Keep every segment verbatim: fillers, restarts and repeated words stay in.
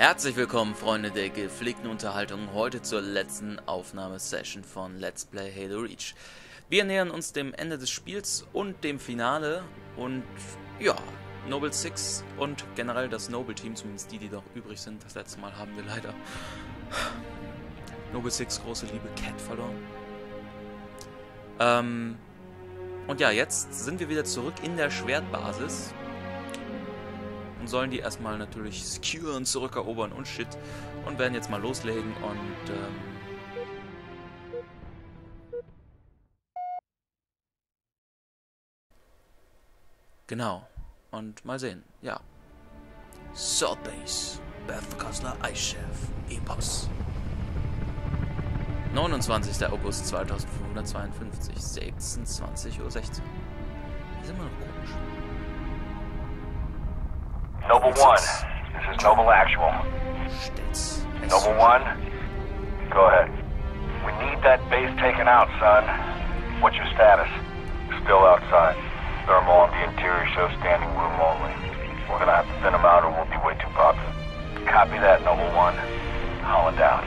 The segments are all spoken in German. Herzlich willkommen, Freunde der gepflegten Unterhaltung, heute zur letzten Aufnahmesession von Let's Play Halo Reach. Wir nähern uns dem Ende des Spiels und dem Finale und ja, Noble Six und generell das Noble Team, zumindest die, die noch übrig sind. Das letzte Mal haben wir leider Noble Six, große liebe Cat, verloren. Ähm, und ja, jetzt sind wir wieder zurück in der Schwertbasis. Und sollen die erstmal natürlich skewern, zurückerobern und shit. Und werden jetzt mal loslegen und ähm genau. Und mal sehen, ja. Sword Base, Beth Kastner, Eichef, Epos. neunundzwanzigster August zweitausendfünfhundertzweiundfünfzig, sechsundzwanzig Uhr sechzehn. Hier sind wir noch komisch. Noble One, this is Noble Actual. Stets. Noble One, go ahead. We need that base taken out, son. What's your status? Still outside. Thermal on the interior shows standing room only. We're gonna have to send them out or we'll be way too popular. Copy that, Noble One. Holland out.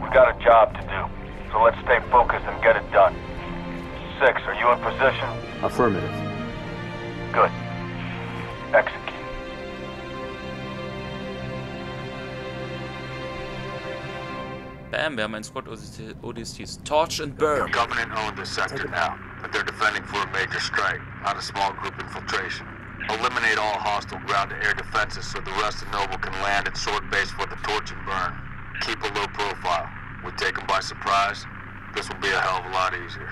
We got a job to do, so let's stay focused and get it done. Six, are you in position? Affirmative. Good. Execute. Bam, wir haben einen Squad O D S Ts. Torch and burn. The Covenant own this sector now, but they're defending for a major strike, not a small group infiltration. Eliminate all hostile ground-to-air defenses so the rest of Noble can land at Sword Base for the torch and burn. Keep a low profile. We take them by surprise. This will be a hell of a lot easier.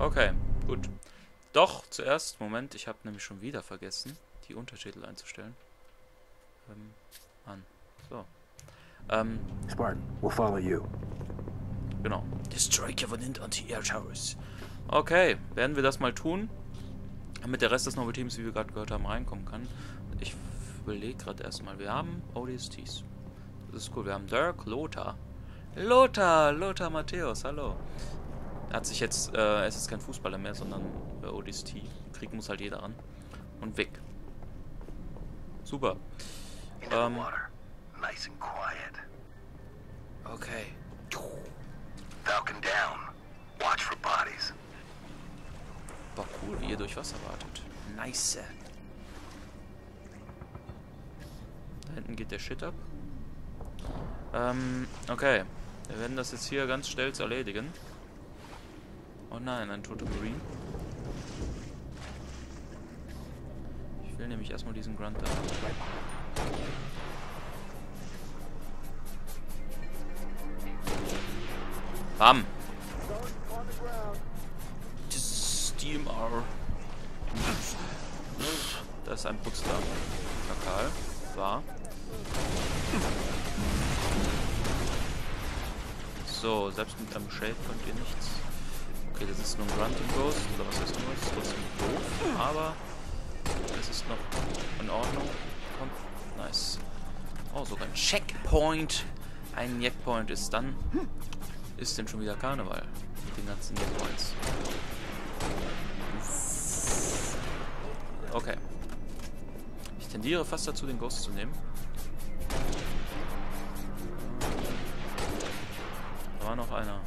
Okay, gut. Doch, zuerst, Moment, ich habe nämlich schon wieder vergessen, die Untertitel einzustellen. Ähm, Mann. So. Ähm. Spartan, we'll follow you. Genau. Destroy Covenant anti-air towers. Okay, werden wir das mal tun, damit der Rest des Noble Teams, wie wir gerade gehört haben, reinkommen kann. Ich überlege gerade erstmal, wir haben O D S Ts. Das ist cool, wir haben Dirk, Lothar. Lothar, Lothar Matthäus, hallo. Hat sich jetzt, äh, er ist jetzt kein Fußballer mehr, sondern äh, O D S T. Krieg muss halt jeder an. Und weg. Super. Ähm. Okay. Boah, cool, wie ihr durch Wasser wartet. Nice. Da hinten geht der Shit ab. Ähm, okay. Wir werden das jetzt hier ganz schnell erledigen. Oh nein, ein toter Marine. Ich will nämlich erstmal diesen Grunt da. Bam! Das D M R. Da ist ein Putz da. Jackal. War. So, selbst mit einem Shade könnt ihr nichts. Okay, das ist nur ein Grunt und Ghost, oder was heißt nur? Das ist trotzdem doof, aber es ist noch in Ordnung. Komm, nice. Oh, sogar ein Checkpoint. Ein Checkpoint ist dann. Ist denn schon wieder Karneval mit den ganzen Checkpoints. Okay. Ich tendiere fast dazu, den Ghost zu nehmen. Da war noch einer.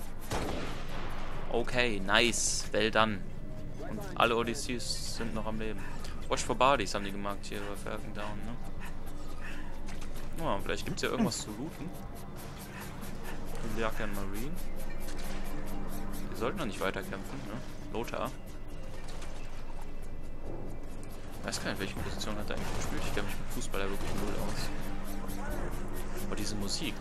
Okay, nice. Well done. Und alle O D S Ts sind noch am Leben. Watch for Bodies haben die gemacht hier bei Falcon Down, ne? Oh, vielleicht gibt es ja irgendwas zu looten. Jackal Marine. Wir sollten noch nicht weiterkämpfen, ne? Lothar. Ich weiß gar nicht, welche Position hat er eigentlich gespielt. Ich kenne mich mit Fußball ja wirklich null aus. Aber diese Musik.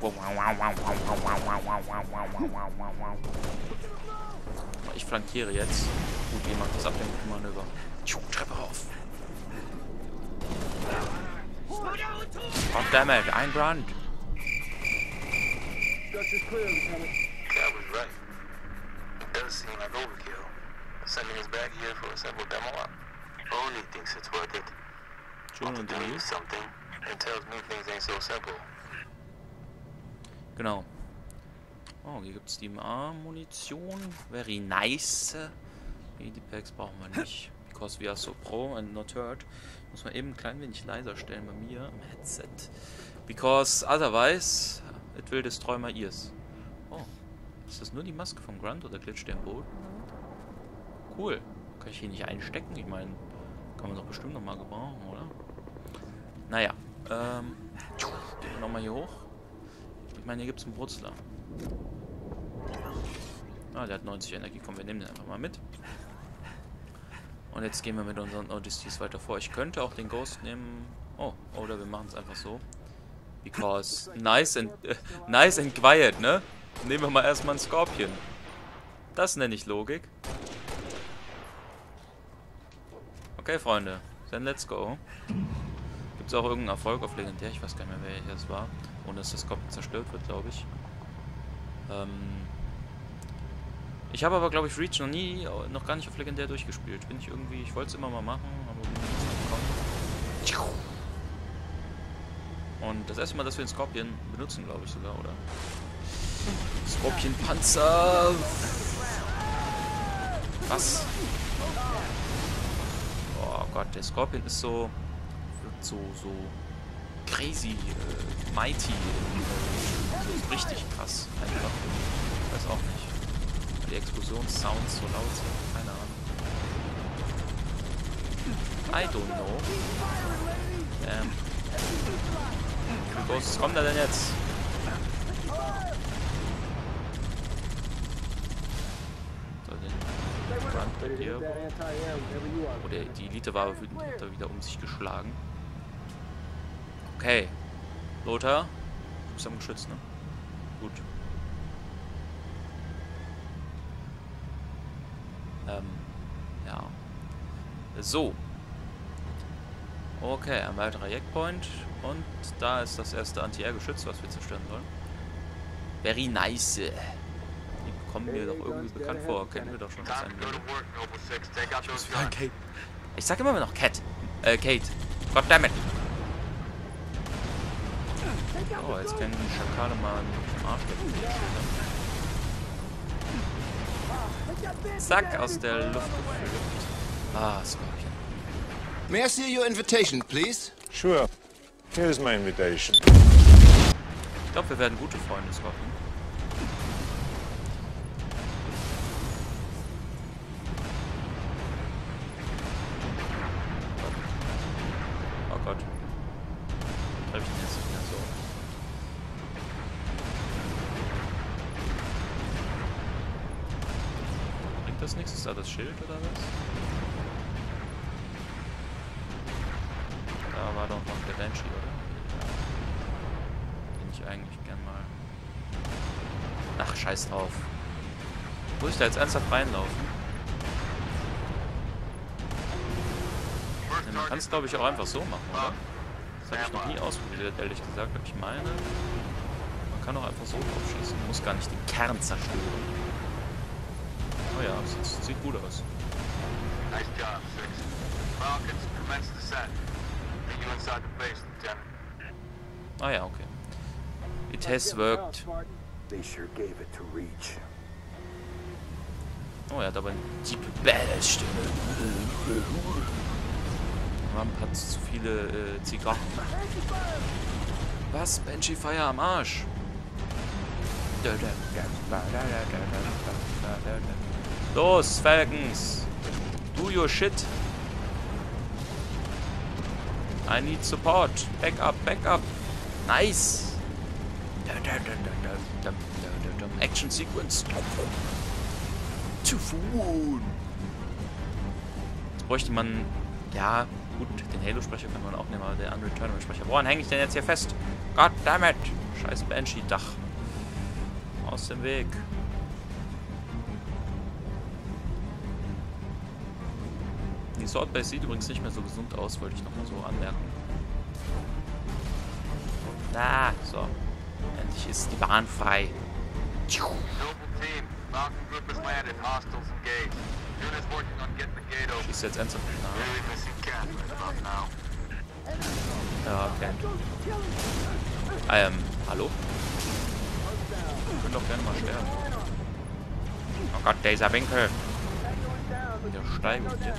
Ich flankiere jetzt. Gut, ihr macht das Ablenkungsmanöver. Treppe auf. Goddammit, ein Brand. Genau. Oh, hier gibt es die D M R-Munition. Very nice. Die Packs brauchen wir nicht. because we are so pro and not heard. Muss man eben ein klein wenig leiser stellen bei mir im Headset. Because otherwise it will destroy my ears. Oh, ist das nur die Maske vom Grunt oder glitscht der im Boden? Cool. Kann ich hier nicht einstecken? Ich meine, kann man doch bestimmt nochmal gebrauchen, oder? Naja, ähm, nochmal hier hoch. Ich meine, hier gibt es einen Brutzler. Ah, der hat neunzig Energie. Komm, wir nehmen den einfach mal mit. Und jetzt gehen wir mit unseren O D S Ts weiter vor. Ich könnte auch den Ghost nehmen. Oh, oder wir machen es einfach so. Because nice and, äh, nice and quiet, ne? Nehmen wir mal erstmal einen Scorpion. Das nenne ich Logik. Okay, Freunde. Then let's go. Gibt es auch irgendeinen Erfolg auf Legendär? Ich weiß gar nicht mehr, wer hier es war. Ohne dass der Scorpion zerstört wird, glaube ich. Ähm... Ich habe aber, glaube ich, Reach noch nie, noch gar nicht auf Legendär durchgespielt. Bin ich irgendwie, ich wollte es immer mal machen, aber bin ich nicht gekommen. Und das erste Mal, dass wir den Scorpion benutzen, glaube ich sogar, oder? Scorpion-Panzer! Was? Oh Gott, der Scorpion ist so, wird so, so crazy, äh, mighty, so richtig krass, einfach. Ich weiß auch nicht. Die Explosionssounds so laut sind. Keine Ahnung. I don't know. Ähm. Wie groß kommt er denn jetzt? So, den Grunt bei dir. Oh, der, die Elite war wütend, hat er wieder um sich geschlagen. Okay. Lothar. Du bist am Geschütz, ne? Gut. Ähm, ja. So. Okay, ein weiterer Jackpoint. Und da ist das erste Anti-Air-Geschütz, was wir zerstören sollen. Very nice. Die kommen mir doch irgendwie bekannt vor. Kennen wir doch schon das Angebot. Ich sag immer noch Cat. Äh, Kate. Goddammit. Oh, jetzt können die Schakale mal im Arsch stecken. Zack, aus der Luft geflügt. Ah, Scorpion. May I see your invitation, please? Sure. Here's my invitation. Ich glaube, wir werden gute Freunde, Scorpion. Oh Gott. Treib ich den jetzt wieder so. Das nichts? Ist da das Schild oder was? Da war doch noch der Banshee, oder? Den ich eigentlich gern mal... Ach, scheiß drauf. Muss ich da jetzt ernsthaft reinlaufen? Man kann es, glaube ich, auch einfach so machen, oder? Das habe ich noch nie ausprobiert, ehrlich gesagt. Aber ich meine, man kann auch einfach so drauf schießen. Man muss gar nicht den Kern zerstören. Oh ja, das sieht gut aus. Nice job, Six. Falcons, commence descent. Meet you inside the base, Lieutenant. Ah ja, okay. It has worked. They sure gave it to Reach. Oh, er hat aber eine deep Badass-Stimme. Ramp hat zu viele äh, Zigarren. Was? Banshee Fire am Arsch. Los, Falcons! Do your shit! I need support! Back up, back up! Nice! Action Sequence! Typhoon! Jetzt bräuchte man... Ja, gut, den Halo-Sprecher kann man auch nehmen, aber den anderen Tournament-Sprecher... Woran hänge ich denn jetzt hier fest? God damn it! Scheiß Banshee-Dach! Aus dem Weg! Die Sword Base sieht übrigens nicht mehr so gesund aus, wollte ich nochmal so anmerken. Na, ah, so. Endlich ist die Bahn frei. Noble Team, Falcon Group has landed, hostiles engaged. Units working on getting the gate open. Schießt jetzt ernsthaft nach. Ja, okay. Ähm, hallo? Ich würde doch gerne mal sterben. Oh Gott, dieser Winkel. Wieder steigen hier.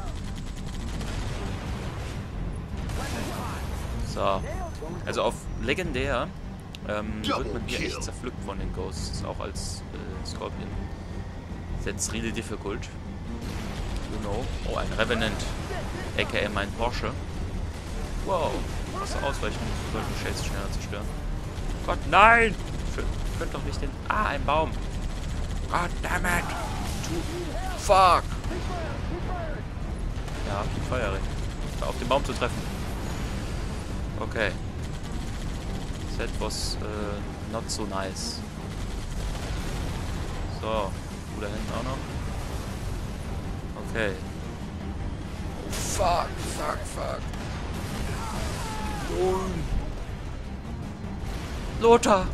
So. Also auf legendär ähm, wird man hier echt zerpflückt von den Ghosts, auch als äh, Scorpion. That's really difficult. You know. Oh, ein Revenant, aka mein Porsche. Wow, das Ausweichen sollte mich jetzt schneller zerstören. Gott, nein! Ich könnte doch nicht den... Ah, ein Baum. God damn it! To... Fuck! Ja, die Feuerring. Auf den Baum zu treffen. Okay. That was uh, not so nice. So. Oh, da hinten auch noch. Okay. Oh, fuck, fuck, fuck. Und Lothar!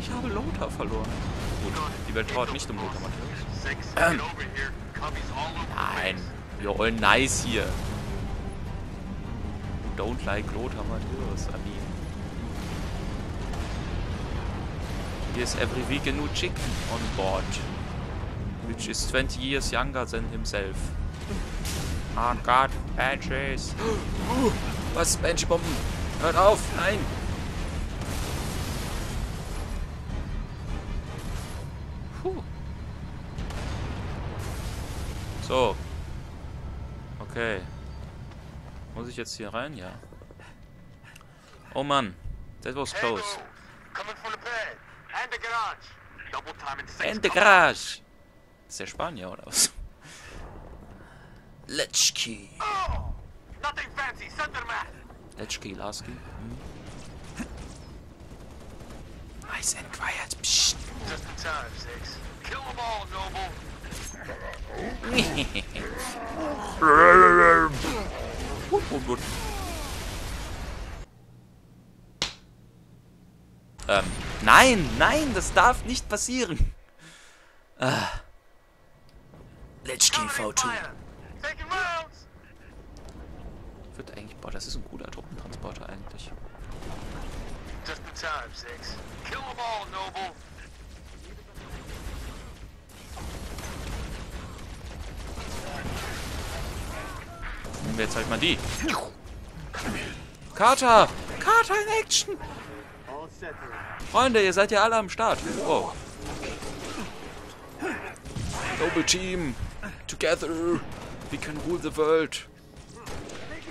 Ich habe Lothar verloren. Gut, die Welt trauert nicht um Lothar, natürlich. Ähm. Nein. You're all nice hier. Don't like Lothar, Matthäus, I mean. There's every week a new chick on board, which is twenty years younger than himself. Oh Gott, Banshees! Uh, was? Banshee-Bomben? Hört auf! Nein! Puh. So. Okay. Muss ich jetzt hier rein? Ja. Oh Mann. That was close. And the garage. Double time and six. And the garage. Ist der Spanier oder was? Letschki. Oh, nothing fancy, Sunderman. Letschki, Larski. Hm. Nice and quiet. Psst. Just in time, Six. Kill them all, Noble. Gut, gut, gut. Ähm. Nein, nein, das darf nicht passieren. Ah. Let's kill V zwei. Wird eigentlich, boah, das ist ein guter Truppentransporter eigentlich. Nehmen wir jetzt halt mal die. Carter! Carter in Action! Freunde, ihr seid ja alle am Start. Oh. Noble Team, together, we can rule the world.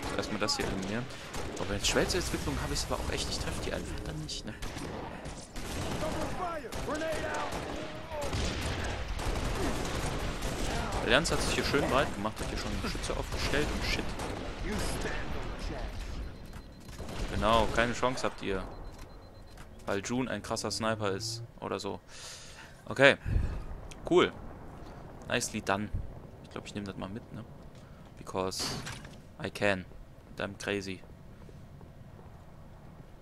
So, erstmal das hier eliminieren. Aber in Schmelzentwicklung habe ich es aber auch echt. Ich treffe die einfach dann nicht, ne? Der Allianz hat sich hier schön breit gemacht, hat hier schon einen Schütze aufgestellt und shit. Genau, keine Chance habt ihr. Weil June ein krasser Sniper ist. Oder so. Okay. Cool. Nicely done. Ich glaube, ich nehme das mal mit, ne? Because I can. And I'm crazy.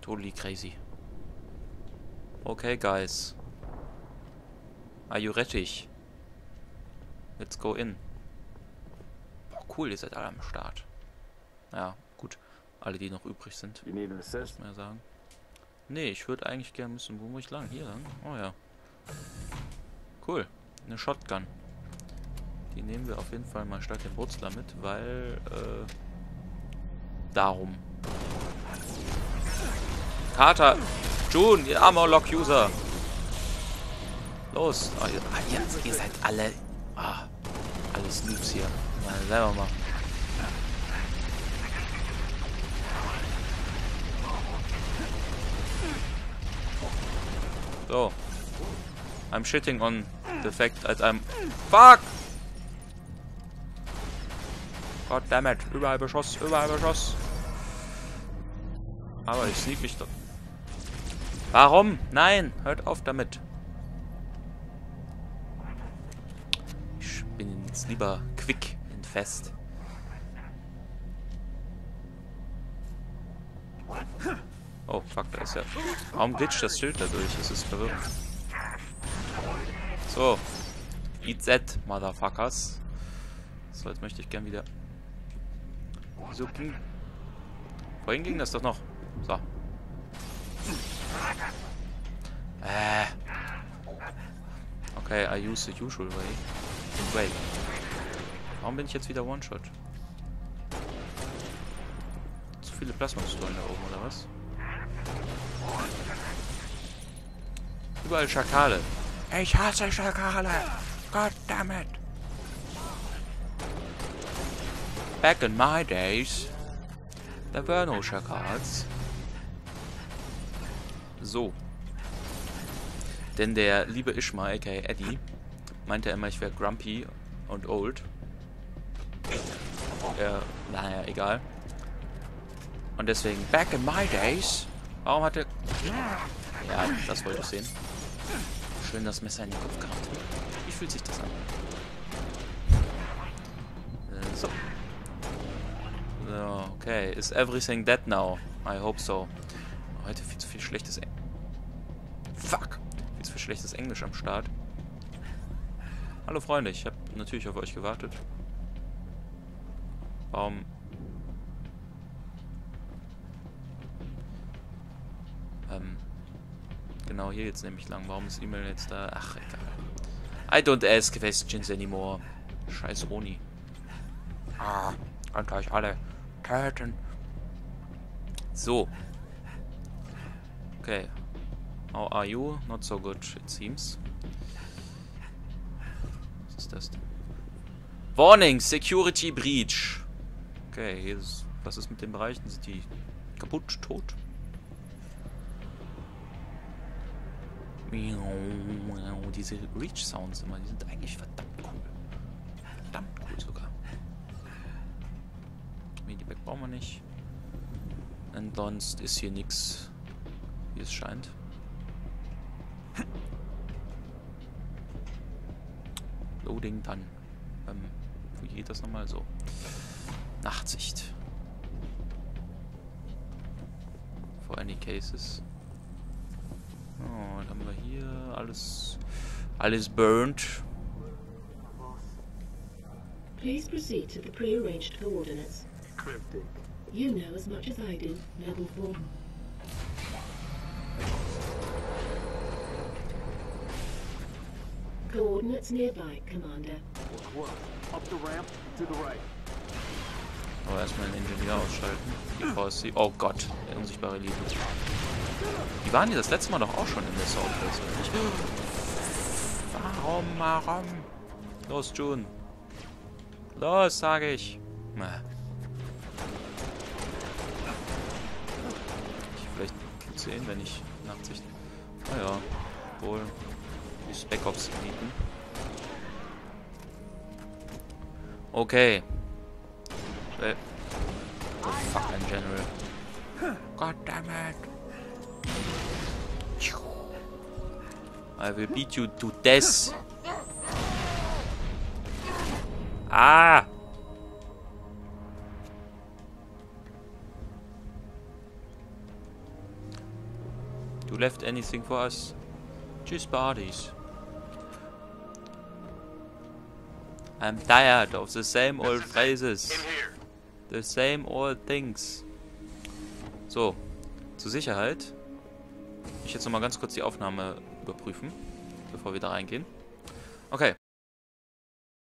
Totally crazy. Okay, guys. Are you ready? Let's go in. Boah, cool, ihr seid alle am Start. Ja, gut. Alle, die noch übrig sind. Wir nehmen es selbst. Muss man ja sagen. Nee, ich würde eigentlich gerne müssen. Wo muss ich lang? Hier lang? Oh ja. Cool. Eine Shotgun. Die nehmen wir auf jeden Fall mal statt den Wurzler mit, weil, äh, darum. Carter! June, ihr Armor Lock User! Los! Oh, ihr, ah, ihr, ihr seid alle... Ah, alle Snoops hier. Mal selber machen. So. I'm shitting on the fact that I'm... Fuck! God damn it. Überall Beschoss, überall Beschoss. Aber ich sneak mich doch... Warum? Nein! Hört auf damit. Ich bin jetzt lieber quick and fast. Oh, fuck, da ist ja... Warum glitscht das Schild dadurch? Das ist verwirrend. So. Eat that, Motherfuckers. So, jetzt möchte ich gern wieder... So, ging... Vorhin ging das doch noch. So. Äh. Okay, I use the usual way. And wait. Warum bin ich jetzt wieder One-Shot? Zu viele Plasmapistolen da oben, oder was? Überall Schakale. Ich hasse Schakale. Goddammit. Back in my days, there were no Schakals. So. Denn der liebe Ishma, aka Eddie, meinte immer, ich wäre grumpy und old. Äh, naja, egal. Und deswegen, back in my days. Warum hat er... Ja, das wollte ich sehen. Schön das Messer in den Kopf gehabt. Wie fühlt sich das an? Äh, so. So, okay. Is everything dead now? I hope so. Heute viel zu viel schlechtes Englisch. Fuck! Viel zu viel schlechtes Englisch am Start. Hallo Freunde, ich habe natürlich auf euch gewartet. Warum... Ähm... Genau, hier jetzt nämlich lang. Warum ist E-Mail jetzt da? Ach, egal. I don't ask questions anymore. Scheiß Oni. Ah, könnt ihr euch alle töten. So. Okay. How are you? Not so good, it seems. Was ist das denn? Warning! Security Breach! Okay, hier ist, was ist mit den Bereichen? Sind die kaputt, tot? Diese Reach-Sounds immer, die sind eigentlich verdammt cool. Verdammt cool sogar. Medipack brauchen wir nicht. Und sonst ist hier nichts, wie es scheint. Loading dann. Ähm, wie geht das nochmal so? Nachtsicht. For any cases. Oh, dann haben wir hier alles. Alles burnt. Please proceed to the prearranged coordinates. Cryptic. You know as much as I do, Noble Form. Coordinates nearby, Commander. Up the ramp to the right. Aber erstmal den Ingenieur ausschalten. Oh Gott, der unsichtbare Liebe. Die waren ja das letzte Mal doch auch schon in der Sword Base, oder nicht? Warum, warum? Los, June. Los, sage ich. Ich vielleicht sehen, wenn ich Nachtsicht. Naja, wohl die Spec Ops bieten. Okay. Oh, fuck, ein General. Goddammit. I will beat you to death. Ah! You left anything for us? Just bodies. I'm tired of the same old phrases. The same old things. So, zur Sicherheit. Ich jetzt nochmal ganz kurz die Aufnahme überprüfen, bevor wir da reingehen. Okay.